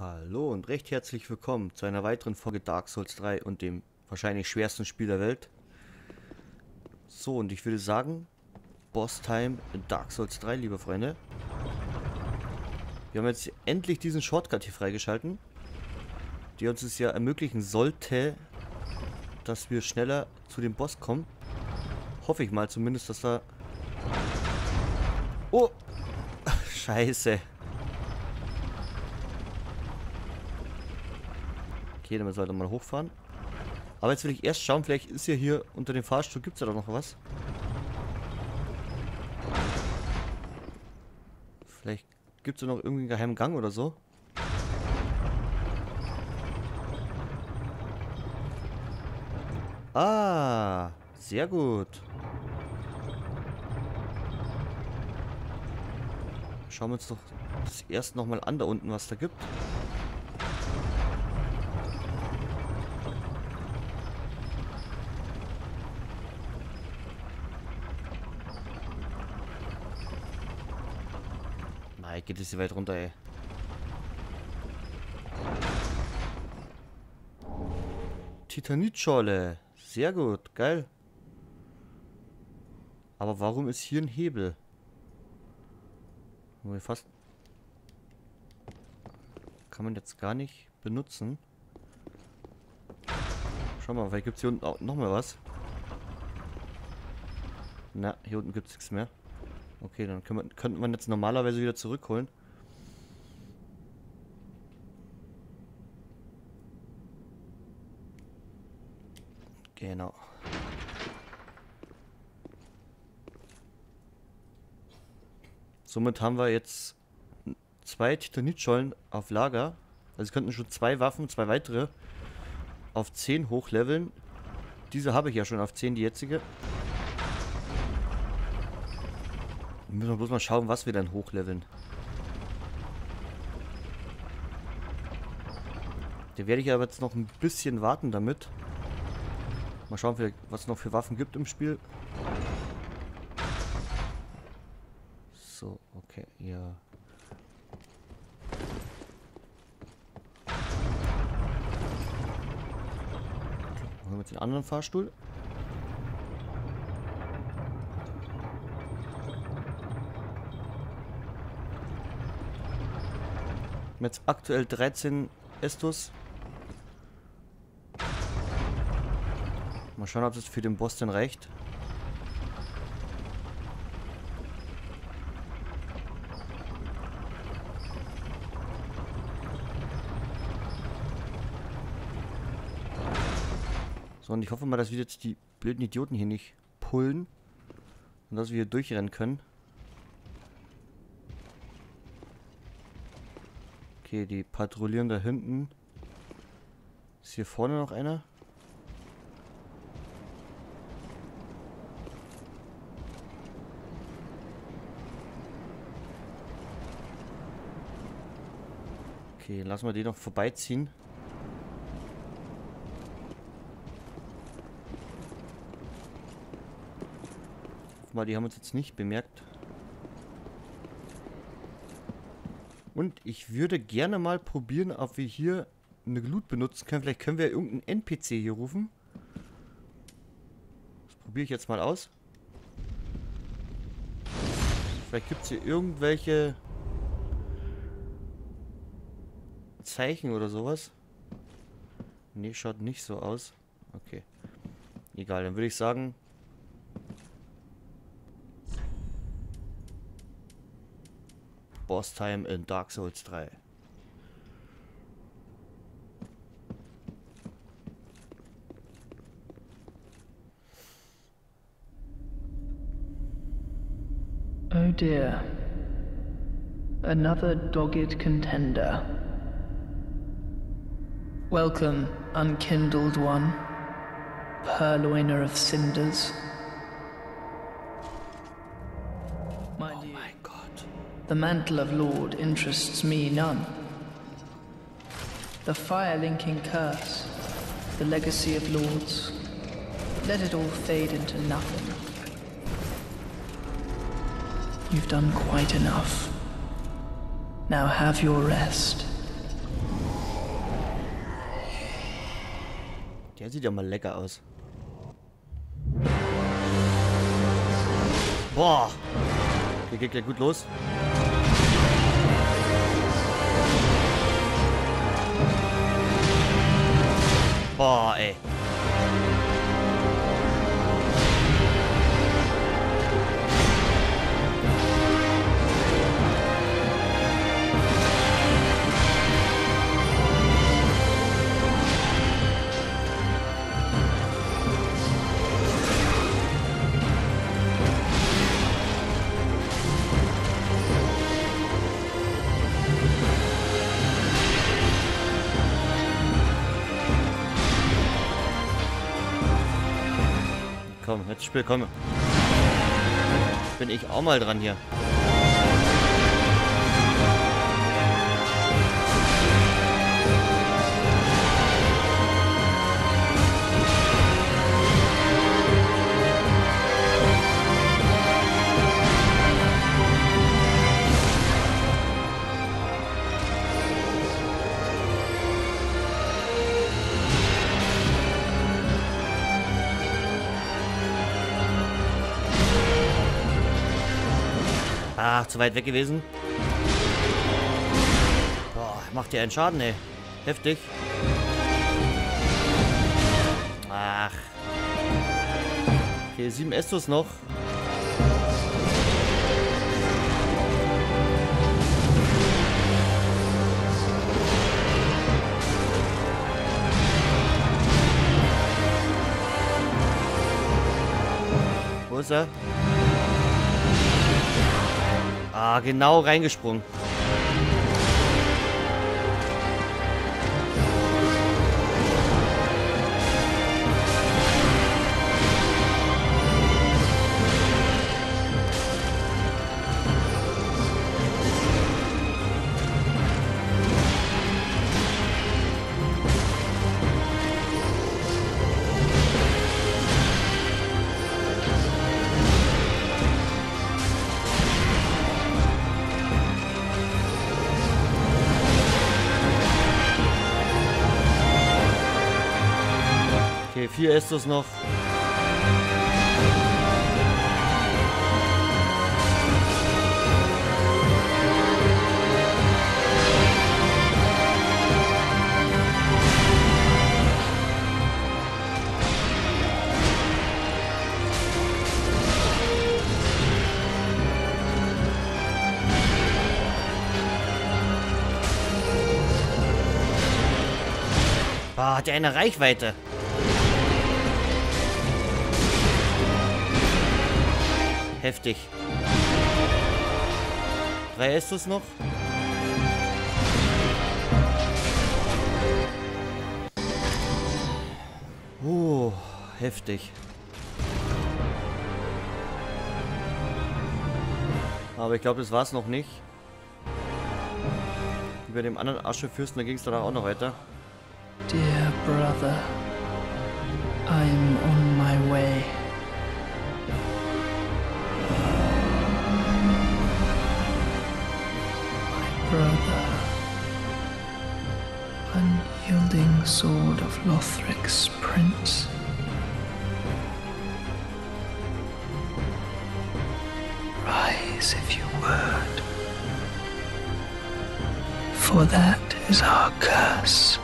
Hallo und recht herzlich willkommen zu einer weiteren Folge Dark Souls 3 und dem wahrscheinlich schwersten Spiel der Welt. So, und ich würde sagen, Boss-Time in Dark Souls 3, liebe Freunde. Wir haben jetzt endlich diesen Shortcut hier freigeschalten, der uns es ja ermöglichen sollte, dass wir schneller zu dem Boss kommen. Hoffe ich mal zumindest, dass da... Oh! Scheiße! Okay, damit sollte man hochfahren. Aber jetzt will ich erst schauen, vielleicht ist ja hier unter dem Fahrstuhl, gibt es ja doch noch was. Vielleicht gibt es ja noch irgendwie einen geheimen Gang oder so. Ah, sehr gut. Schauen wir uns doch das erst nochmal an, da unten, was da gibt. Geht es hier weit runter, ey. Titanitschollen. Sehr gut. Geil. Aber warum ist hier ein Hebel? Fast. Kann man jetzt gar nicht benutzen. Schau mal, vielleicht gibt es hier unten auch nochmal was. Na, hier unten gibt es nichts mehr. Okay, dann könnte man jetzt normalerweise wieder zurückholen. Genau. Somit haben wir jetzt zwei Titanitschollen auf Lager. Also könnten schon zwei Waffen, zwei weitere, auf 10 hochleveln. Diese habe ich ja schon auf 10, die jetzige. Müssen wir bloß mal schauen, was wir dann hochleveln. Da werde ich aber jetzt noch ein bisschen warten damit. Mal schauen, was es noch für Waffen gibt im Spiel. So, okay, ja. Machen wir jetzt den anderen Fahrstuhl. Wir haben jetzt aktuell 13 Estus. Mal schauen, ob das für den Boss denn reicht. So, und ich hoffe mal, dass wir jetzt die blöden Idioten hier nicht pullen. Und dass wir hier durchrennen können. Okay, die patrouillieren da hinten. Ist hier vorne noch einer? Okay, lassen wir den noch vorbeiziehen. Mal, die haben uns jetzt nicht bemerkt. Und ich würde gerne mal probieren, ob wir hier eine Glut benutzen können. Vielleicht können wir irgendeinen NPC hier rufen. Das probiere ich jetzt mal aus. Vielleicht gibt es hier irgendwelche Zeichen oder sowas. Nee, schaut nicht so aus. Okay. Egal, dann würde ich sagen... Boss Time in Dark Souls 3. Oh dear. Another dogged contender. Welcome, unkindled one. Purloiner of cinders. The mantle of Lord interests me none. The fire-linking curse, the legacy of lords, let it all fade into nothing. You've done quite enough. Now have your rest. Der sieht ja mal lecker aus. Boah. Der geht ja gut los. Boah, ey. Komm, jetzt Spiel, komm. Bin ich auch mal dran hier. Ach, zu weit weg gewesen. Boah, macht ja einen Schaden, ey. Heftig. Ach. Okay, 7 Estus noch. Wo ist er? Ah, genau reingesprungen. Okay, 4 Estus noch. Boah, hat der eine Reichweite. Heftig. 3 Estus noch. Heftig. Aber ich glaube, das war es noch nicht. Über dem anderen Aschefürsten, da ging es danach auch noch weiter. Dear brother, I'm on my way. Unyielding sword of Lothric's prince. Rise if you would, for that is our curse.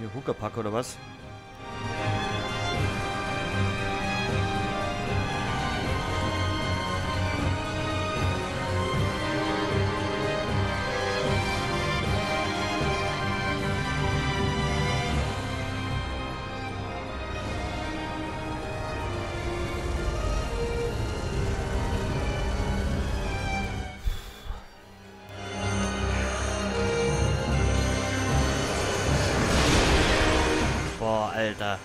Hier Huckerpack oder was? Alter.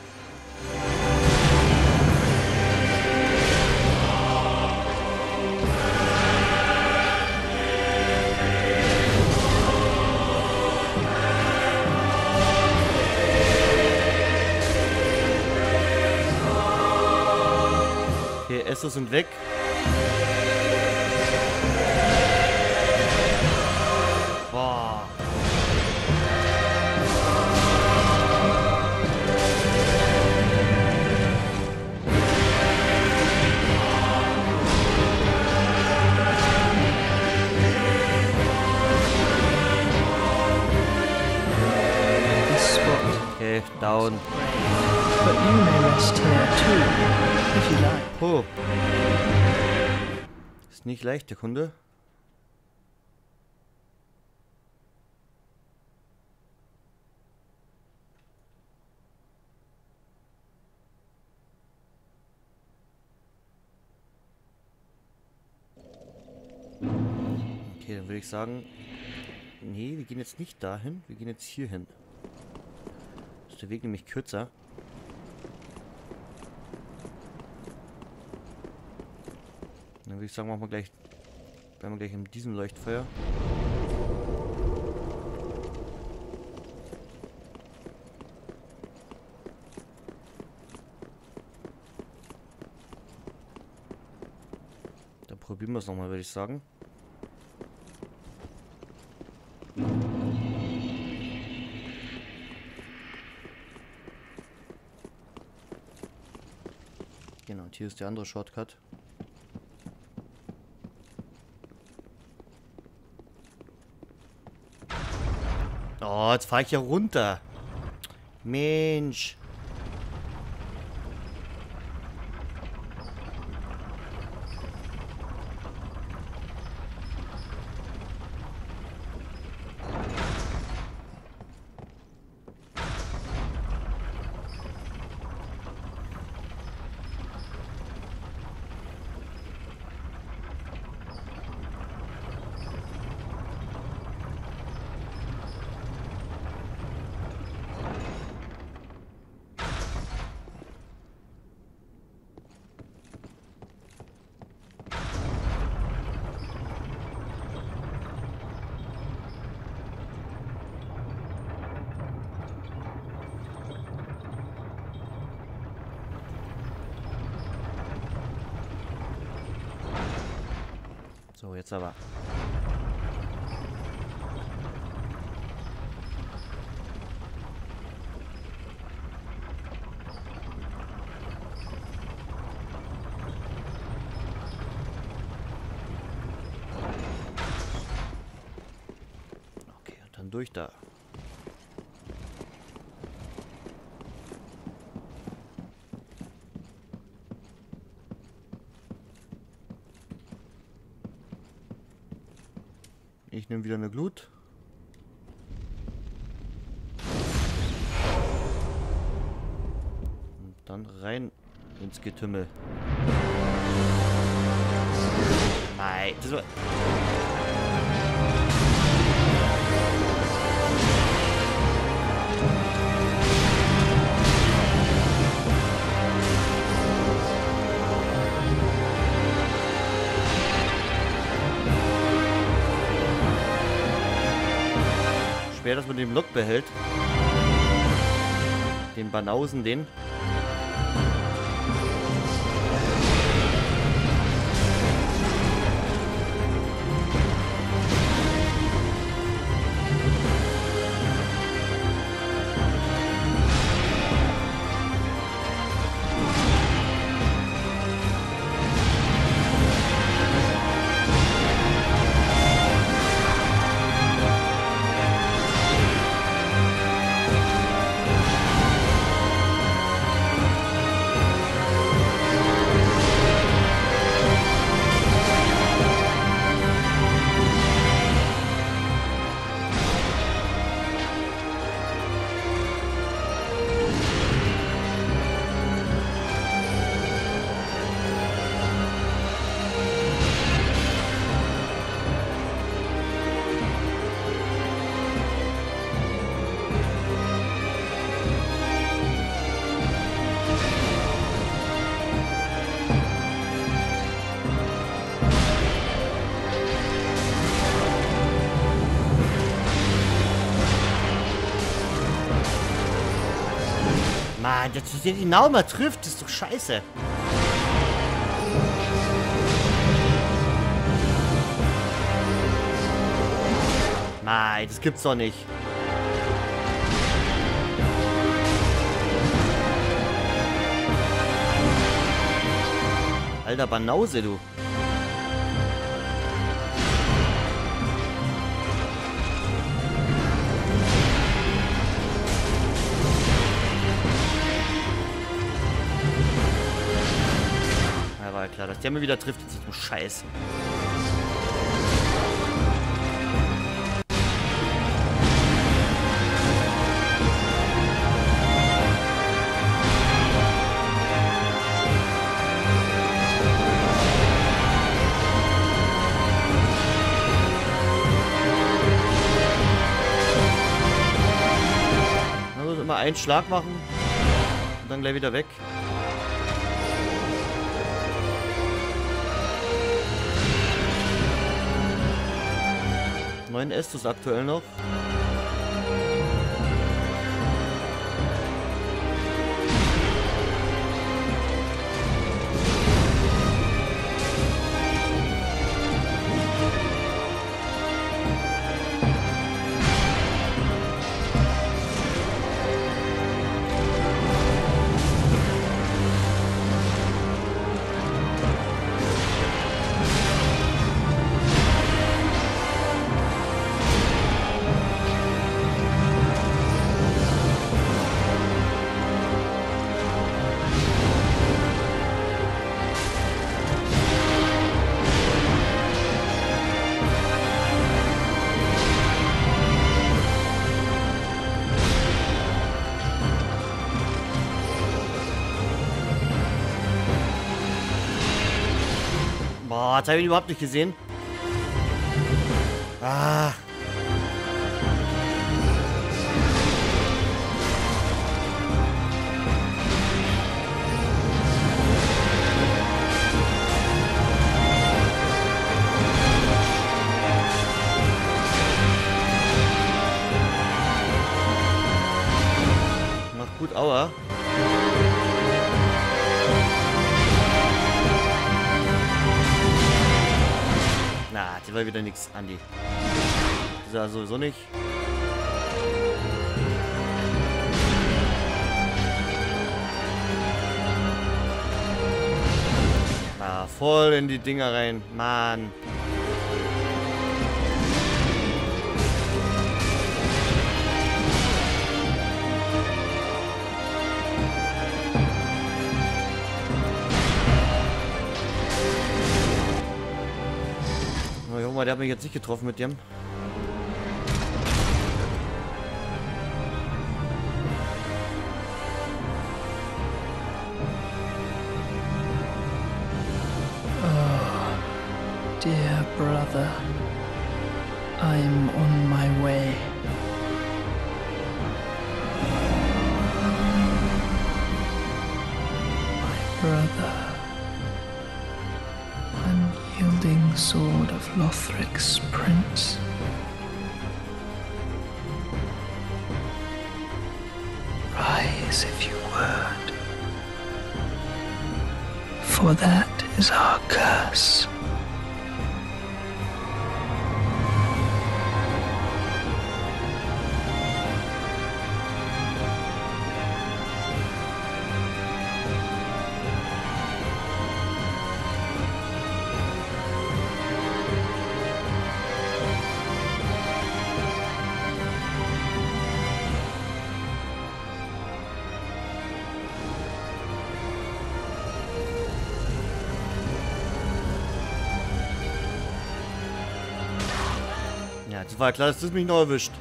Okay, Estus sind weg. abbauen. Oh. Ist nicht leicht, der Kunde. Okay, dann würde ich sagen, nee, wir gehen jetzt nicht dahin, wir gehen jetzt hier hin. Ist der Weg nämlich kürzer. Dann würde ich sagen, machen wir gleich, bleiben wir gleich in diesem Leuchtfeuer. Dann probieren wir es nochmal, würde ich sagen. Genau, und hier ist der andere Shortcut. Oh, jetzt fahre ich ja runter. Mensch. So, jetzt aber. Okay, und dann durch da. Ich nehme wieder eine Glut. Und dann rein ins Getümmel. Nein, das war... Schwer, dass man den Block behält. Den Banausen, den. Mann, dass du den genau mal trifft, ist doch scheiße. Nein, das gibt's doch nicht. Alter Banause, du. war ja klar, dass der mir wieder trifft. Das ist ein Scheiß. Einen Schlag machen und dann gleich wieder weg. Neuen Estus aktuell noch. Boah, jetzt habe ich ihn überhaupt nicht gesehen. Ah. Macht gut, aua. Na, das war wieder nichts, Andy. Das war sowieso nicht. Na, voll in die Dinger rein, Mann. Der hat mich jetzt nicht getroffen mit dem. Oh, dear brother, I'm on my way. My brother. Sword of Lothric's Prince. Rise if you would, for that is our curse. Ja, das war klar, dass das mich noch erwischt.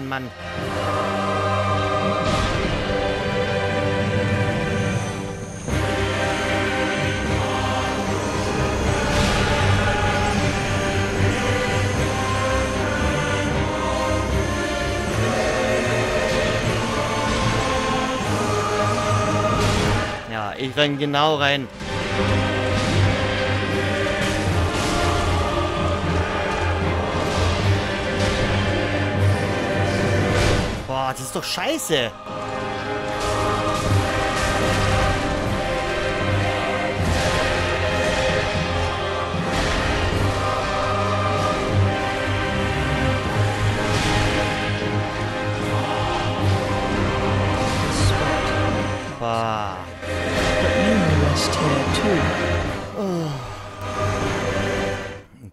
Mann. Ja, ich renn genau rein. Das ist doch scheiße.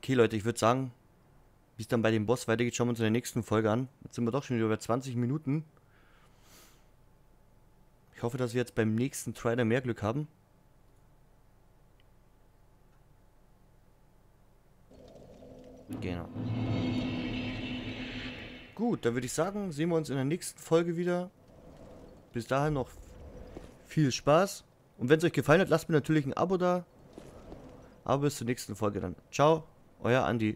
Okay, Leute, ich würde sagen, wie es dann bei dem Boss weitergeht, schauen wir uns in der nächsten Folge an. Jetzt sind wir doch schon wieder über 20 Minuten. Ich hoffe, dass wir jetzt beim nächsten Try mehr Glück haben. Genau. Gut, dann würde ich sagen, sehen wir uns in der nächsten Folge wieder. Bis dahin noch viel Spaß. Und wenn es euch gefallen hat, lasst mir natürlich ein Abo da. Aber bis zur nächsten Folge dann. Ciao, euer Andy.